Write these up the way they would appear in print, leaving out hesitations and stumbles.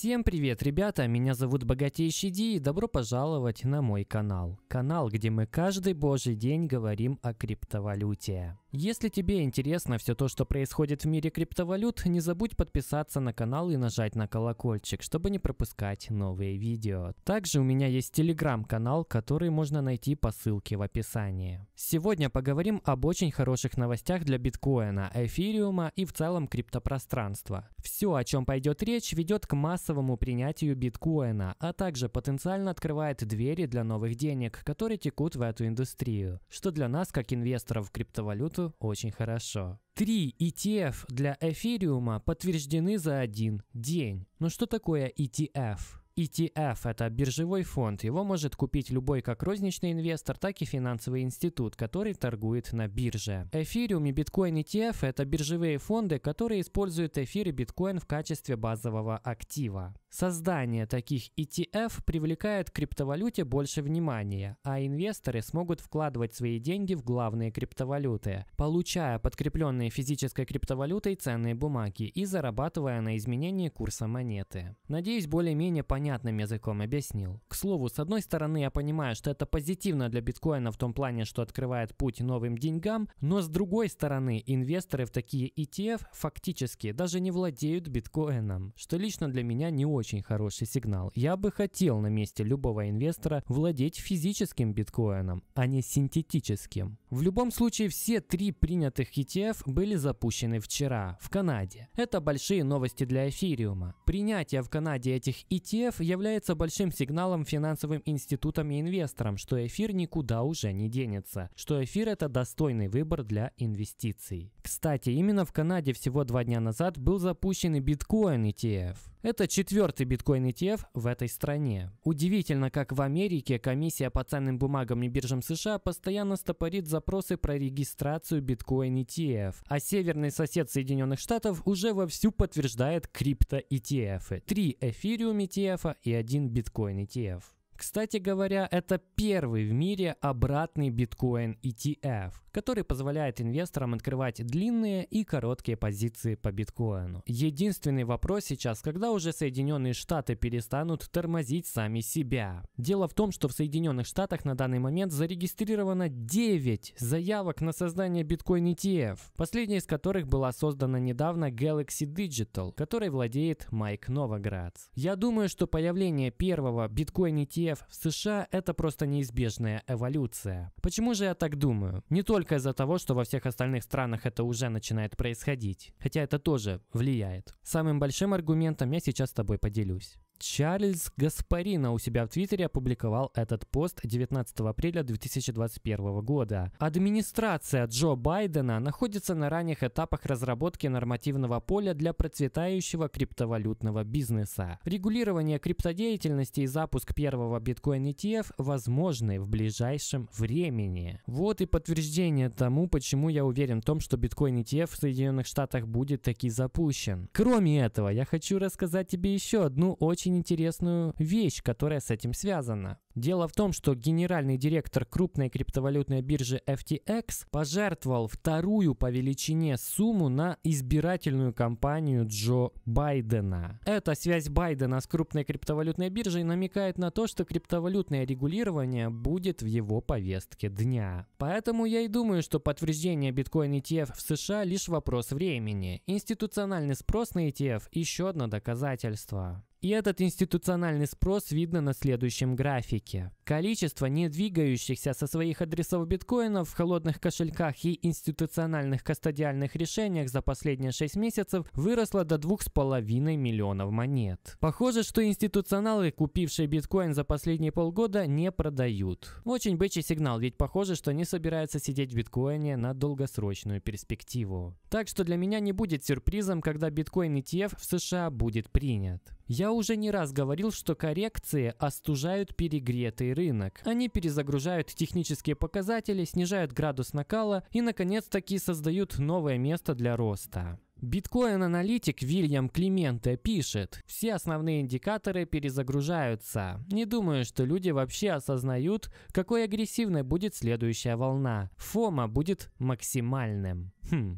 Всем привет, ребята, меня зовут Богатейший Ди и добро пожаловать на мой канал. Канал, где мы каждый божий день говорим о криптовалюте. Если тебе интересно все то, что происходит в мире криптовалют, не забудь подписаться на канал и нажать на колокольчик, чтобы не пропускать новые видео. Также у меня есть телеграм-канал, который можно найти по ссылке в описании. Сегодня поговорим об очень хороших новостях для биткоина, эфириума и в целом криптопространства. Все, о чем пойдет речь, ведет к массовому принятию биткоина, а также потенциально открывает двери для новых денег, которые текут в эту индустрию, что для нас, как инвесторов в криптовалюту, очень хорошо. 3 ETF для эфириума подтверждены за один день. Но что такое ETF? ETF – это биржевой фонд, его может купить любой как розничный инвестор, так и финансовый институт, который торгует на бирже. Эфириум и биткоин ETF – это биржевые фонды, которые используют эфир и биткоин в качестве базового актива. Создание таких ETF привлекает к криптовалюте больше внимания, а инвесторы смогут вкладывать свои деньги в главные криптовалюты, получая подкрепленные физической криптовалютой ценные бумаги и зарабатывая на изменении курса монеты. Надеюсь, более-менее понятным языком объяснил. К слову, с одной стороны, я понимаю, что это позитивно для биткоина в том плане, что открывает путь новым деньгам, но с другой стороны, инвесторы в такие ETF фактически даже не владеют биткоином, что лично для меня не очень хороший сигнал. Я бы хотел на месте любого инвестора владеть физическим биткоином, а не синтетическим. В любом случае, все 3 принятых ETF были запущены вчера в Канаде. Это большие новости для эфириума. Принятие в Канаде этих ETF является большим сигналом финансовым институтам и инвесторам, что эфир никуда уже не денется, что эфир – это достойный выбор для инвестиций. Кстати, именно в Канаде всего 2 дня назад был запущен и биткоин ETF. Это 4-й биткоин ETF в этой стране. Удивительно, как в Америке комиссия по ценным бумагам и биржам США постоянно стопорит запросы про регистрацию биткоин ETF, а северный сосед Соединенных Штатов уже вовсю подтверждает крипто ETF. 3 эфириум ETF и 1 биткоин ETF. Кстати говоря, это первый в мире обратный биткоин ETF, который позволяет инвесторам открывать длинные и короткие позиции по биткоину. Единственный вопрос сейчас, когда уже Соединенные Штаты перестанут тормозить сами себя. Дело в том, что в Соединенных Штатах на данный момент зарегистрировано 9 заявок на создание биткоин ETF, последняя из которых была создана недавно Galaxy Digital, которой владеет Майк Новоград. Я думаю, что появление первого биткоин ETF в США – это просто неизбежная эволюция. Почему же я так думаю? Не только из-за того, что во всех остальных странах это уже начинает происходить, хотя это тоже влияет. Самым большим аргументом я сейчас с тобой поделюсь. Чарльз Гаспарино у себя в Твиттере опубликовал этот пост 19 апреля 2021 года. Администрация Джо Байдена находится на ранних этапах разработки нормативного поля для процветающего криптовалютного бизнеса. Регулирование криптодеятельности и запуск первого биткоин ETF возможны в ближайшем времени. Вот и подтверждение тому, почему я уверен в том, что биткоин ETF в Соединенных Штатах будет таки запущен. Кроме этого, я хочу рассказать тебе еще одну очень интересную вещь, которая с этим связана. Дело в том, что генеральный директор крупной криптовалютной биржи FTX пожертвовал 2-ю по величине сумму на избирательную кампанию Джо Байдена. Эта связь Байдена с крупной криптовалютной биржей намекает на то, что криптовалютное регулирование будет в его повестке дня. Поэтому я и думаю, что подтверждение биткоин ETF в США лишь вопрос времени. Институциональный спрос на ETF – еще одно доказательство. И этот институциональный спрос видно на следующем графике. Количество не двигающихся со своих адресов биткоинов в холодных кошельках и институциональных кастодиальных решениях за последние 6 месяцев выросло до 2,5 миллионов монет. Похоже, что институционалы, купившие биткоин за последние полгода, не продают. Очень бычий сигнал, ведь похоже, что они собираются сидеть в биткоине на долгосрочную перспективу. Так что для меня не будет сюрпризом, когда биткоин ETF в США будет принят. Я уже не раз говорил, что коррекции остужают перегретый рынок. Они перезагружают технические показатели, снижают градус накала и, наконец-таки, создают новое место для роста. Биткоин-аналитик Вильям Клементе пишет: все основные индикаторы перезагружаются. Не думаю, что люди вообще осознают, какой агрессивной будет следующая волна. ФОМО будет максимальным.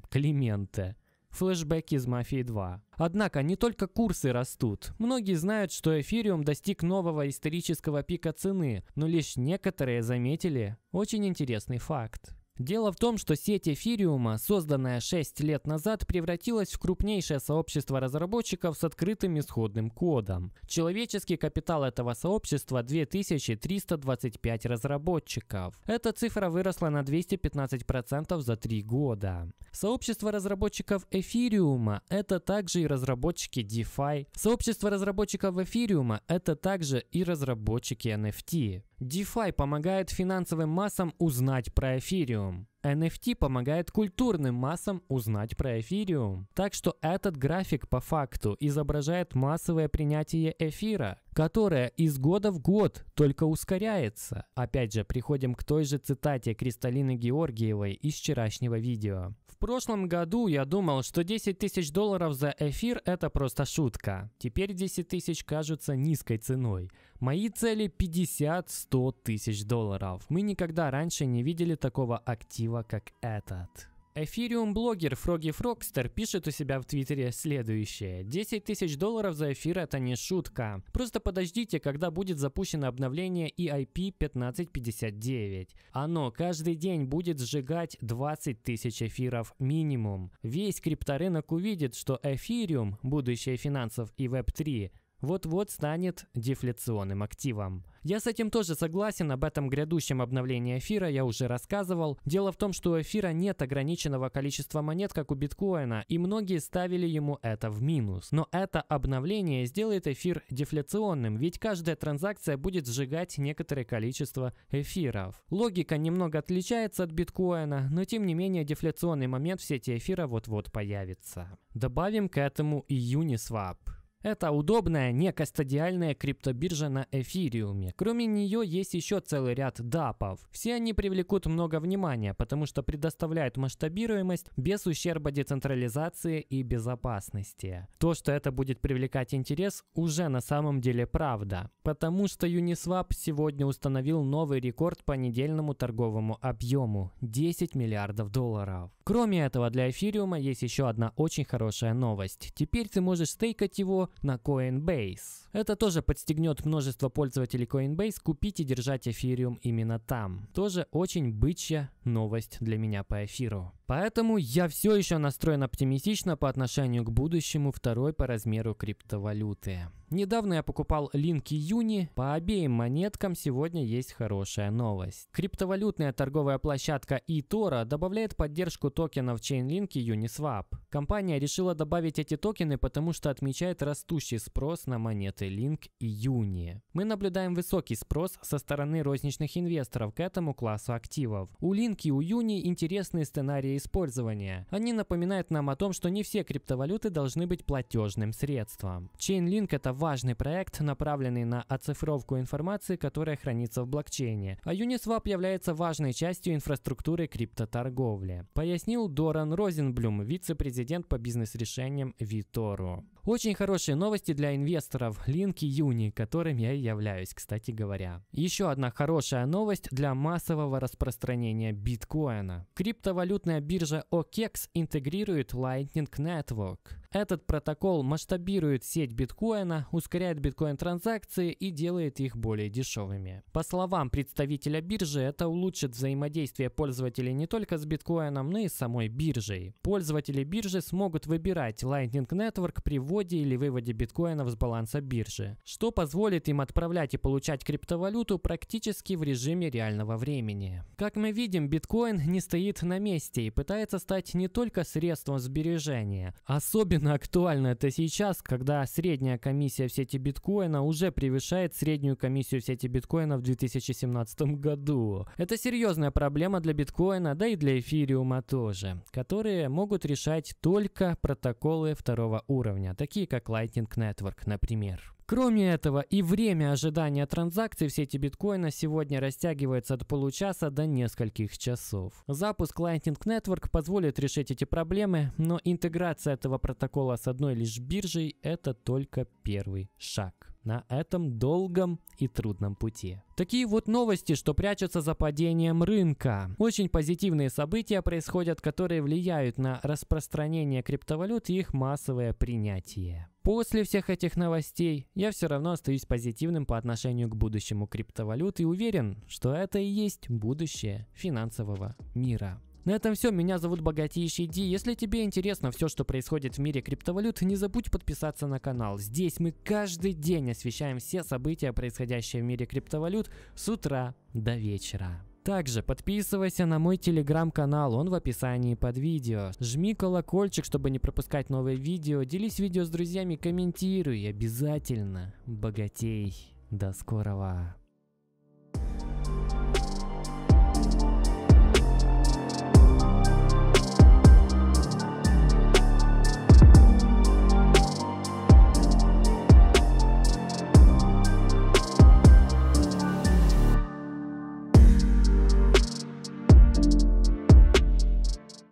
Клементе. флешбеки из «Мафии 2». Однако не только курсы растут. Многие знают, что эфириум достиг нового исторического пика цены, но лишь некоторые заметили очень интересный факт. Дело в том, что сеть эфириума, созданная 6 лет назад, превратилась в крупнейшее сообщество разработчиков с открытым исходным кодом. Человеческий капитал этого сообщества – 2325 разработчиков. Эта цифра выросла на 215% за 3 года. Сообщество разработчиков эфириума – это также и разработчики DeFi. Сообщество разработчиков эфириума – это также и разработчики NFT. DeFi помогает финансовым массам узнать про эфириум. NFT помогает культурным массам узнать про эфириум. Так что этот график по факту изображает массовое принятие эфира, которое из года в год только ускоряется. Опять же, приходим к той же цитате Кристалины Георгиевой из вчерашнего видео. В прошлом году я думал, что 10 тысяч долларов за эфир – это просто шутка. Теперь 10 тысяч кажутся низкой ценой. Мои цели – 50-100 тысяч долларов. Мы никогда раньше не видели такого актива, как этот. Эфириум-блогер Froggy Frogster пишет у себя в Твиттере следующее. 10 тысяч долларов за эфир – это не шутка. Просто подождите, когда будет запущено обновление EIP 1559. Оно каждый день будет сжигать 20 тысяч эфиров минимум. Весь крипторынок увидит, что эфириум, будущее финансов и веб-3 – вот-вот станет дефляционным активом. Я с этим тоже согласен, об этом грядущем обновлении эфира я уже рассказывал. Дело в том, что у эфира нет ограниченного количества монет, как у биткоина, и многие ставили ему это в минус. Но это обновление сделает эфир дефляционным, ведь каждая транзакция будет сжигать некоторое количество эфиров. Логика немного отличается от биткоина, но тем не менее дефляционный момент в сети эфира вот-вот появится. Добавим к этому и Uniswap. Это удобная некастодиальная криптобиржа на эфириуме. Кроме нее есть еще целый ряд дапов. Все они привлекут много внимания, потому что предоставляют масштабируемость без ущерба децентрализации и безопасности. То, что это будет привлекать интерес, уже на самом деле правда. Потому что Uniswap сегодня установил новый рекорд по недельному торговому объему – 10 миллиардов долларов. Кроме этого, для эфириума есть еще одна очень хорошая новость. Теперь ты можешь стейкать его на Coinbase. Это тоже подстегнет множество пользователей Coinbase купить и держать эфириум именно там. Тоже очень бычья новость для меня по эфиру. Поэтому я все еще настроен оптимистично по отношению к будущему второй по размеру криптовалюты. Недавно я покупал LINK и Юни. По обеим монеткам сегодня есть хорошая новость. Криптовалютная торговая площадка eToro добавляет поддержку токенов Chainlink и Uniswap. Компания решила добавить эти токены, потому что отмечает растущий спрос на монеты LINK и Юни. Мы наблюдаем высокий спрос со стороны розничных инвесторов к этому классу активов. У LINK и у Юни интересные сценарии использования. Они напоминают нам о том, что не все криптовалюты должны быть платежным средством. Chainlink – это важный проект, направленный на оцифровку информации, которая хранится в блокчейне, а Uniswap является важной частью инфраструктуры криптоторговли, пояснил Доран Розенблюм, вице-президент по бизнес-решениям eToro. Очень хорошие новости для инвесторов LINK и Юни, которым я и являюсь, кстати говоря. Еще одна хорошая новость для массового распространения биткоина. Криптовалютная биржа OKX интегрирует Lightning Network. Этот протокол масштабирует сеть биткоина, ускоряет биткоин-транзакции и делает их более дешевыми. По словам представителя биржи, это улучшит взаимодействие пользователей не только с биткоином, но и с самой биржей. Пользователи биржи смогут выбирать Lightning Network при вводе или выводе биткоинов с баланса биржи, что позволит им отправлять и получать криптовалюту практически в режиме реального времени. Как мы видим, биткоин не стоит на месте и пытается стать не только средством сбережения. Особенно актуально это сейчас, когда средняя комиссия в сети биткоина уже превышает среднюю комиссию в сети биткоина в 2017 году. Это серьезная проблема для биткоина, да и для эфириума тоже, которые могут решать только протоколы второго уровня, такие как Lightning Network, например. Кроме этого, и время ожидания транзакций в сети биткоина сегодня растягивается от получаса до нескольких часов. Запуск Lightning Network позволит решить эти проблемы, но интеграция этого протокола с одной лишь биржей – это только первый шаг. на этом долгом и трудном пути. Такие вот новости, что прячутся за падением рынка. Очень позитивные события происходят, которые влияют на распространение криптовалют и их массовое принятие. После всех этих новостей я все равно остаюсь позитивным по отношению к будущему криптовалют и уверен, что это и есть будущее финансового мира. На этом все, меня зовут Богатейший Ди. Если тебе интересно все, что происходит в мире криптовалют, не забудь подписаться на канал. Здесь мы каждый день освещаем все события, происходящие в мире криптовалют, с утра до вечера. Также подписывайся на мой телеграм-канал, он в описании под видео. Жми колокольчик, чтобы не пропускать новые видео, делись видео с друзьями, комментируй, обязательно богатей. До скорого!